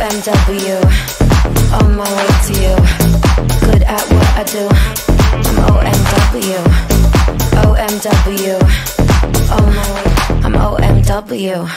OMW, on my way to you. Good at what I do. I'm OMW, OMW, on my way. I'm OMW.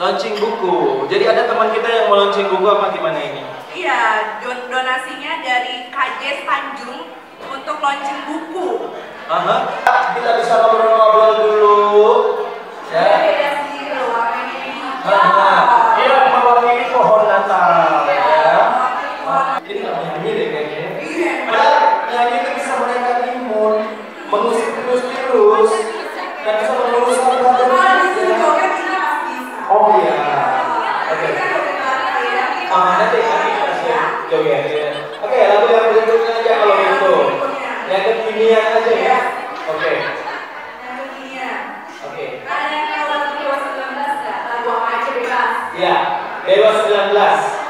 Launching buku. Jadi ada teman kita yang mau launching buku apa gimana ini? Iya, donasinya dari KJ Tanjung untuk launching buku. Aha. Kita bisa ngobrol-ngobrol dulu. Ya. Iya, mewarnai pohon Natal. Ya. Ini nggak nyanyi deh kayaknya. Iya. Padahal nyanyi itu bisa menaikkan imun, mengusir virus-virus, dan bisa meluruskan badan. Oh iya. Oke. Oke, lalu yang berikutnya aja kalau gitu. Yang kekinian aja ya. Oke. Yang kekinian. Oke. Kalian kalau Dewa 19 nggak? Lagu apa aja bebas? Iya, Dewa 19.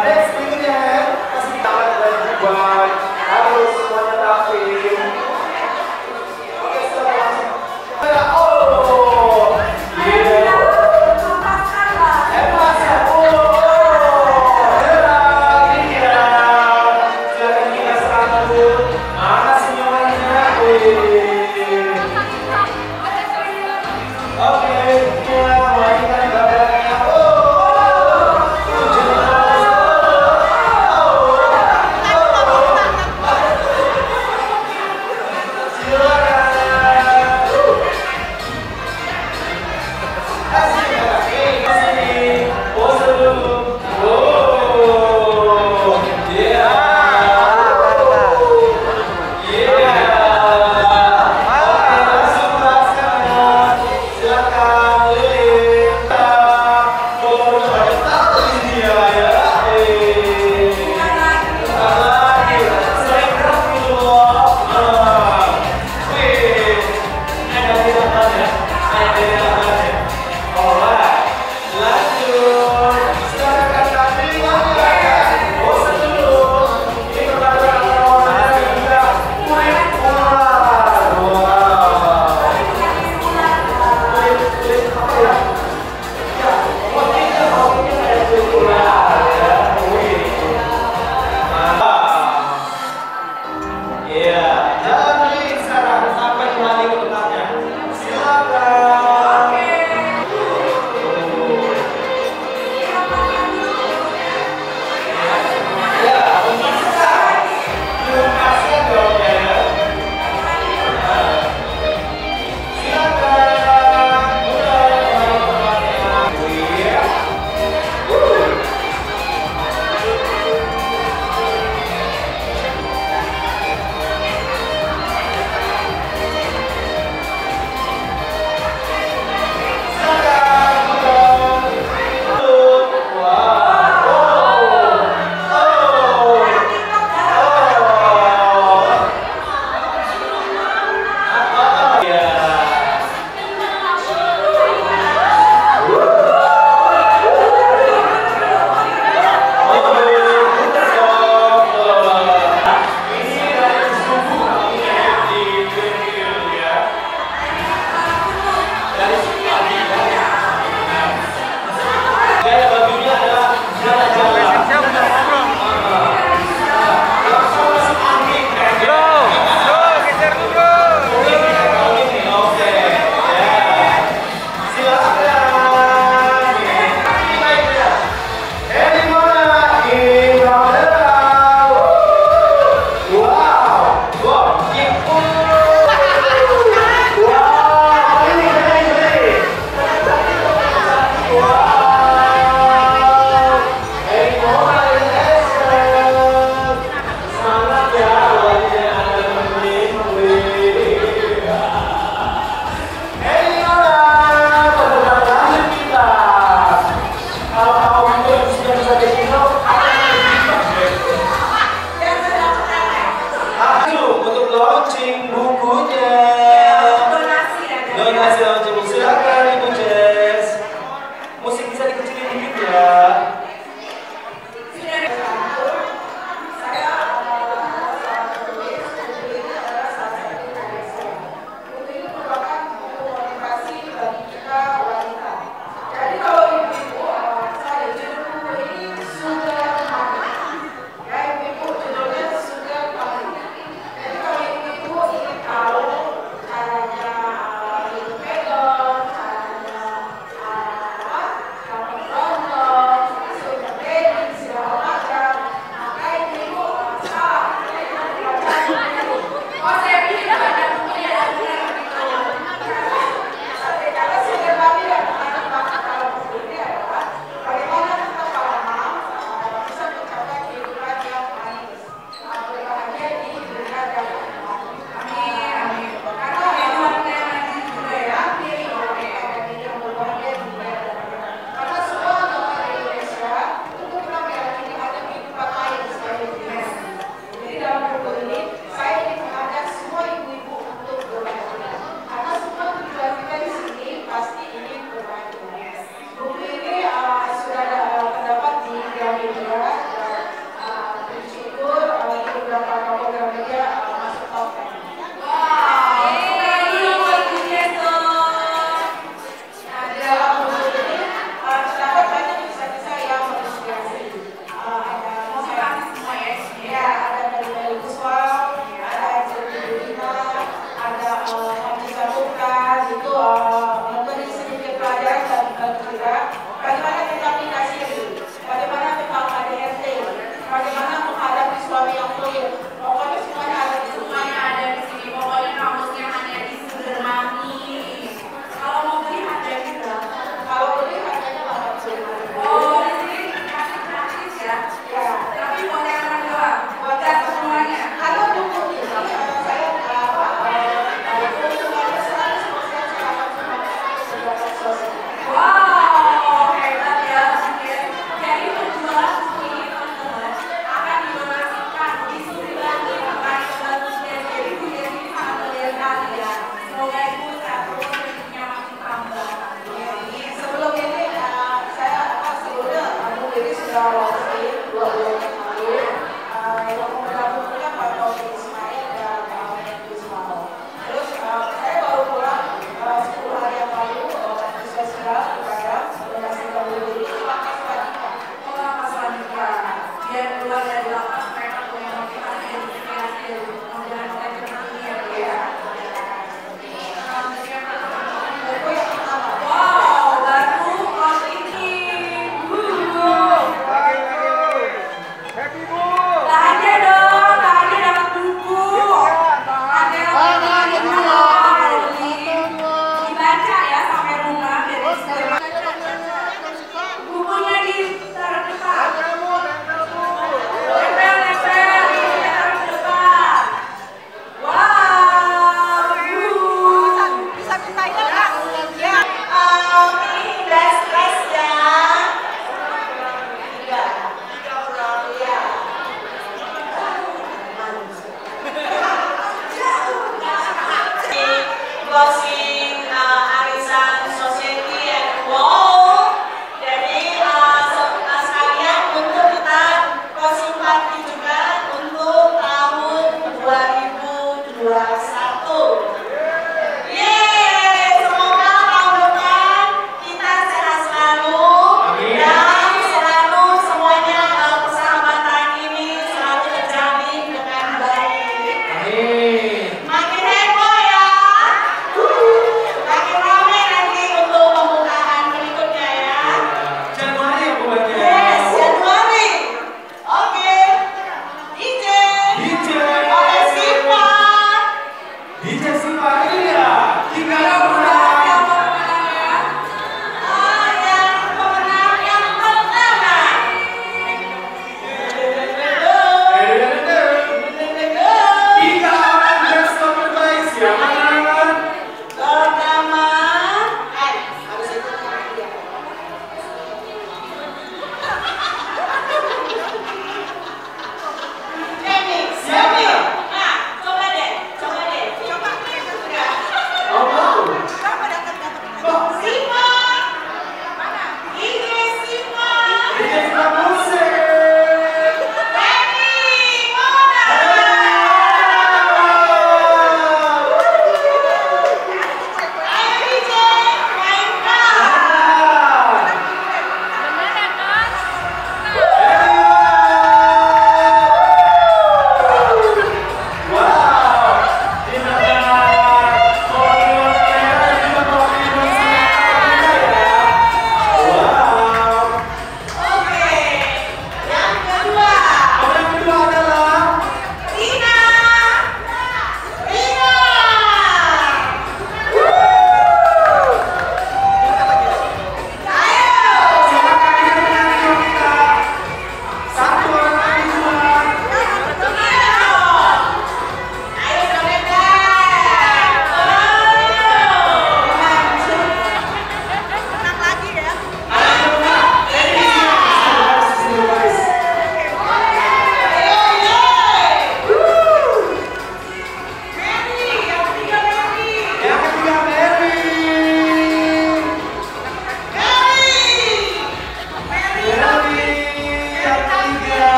Let's begin.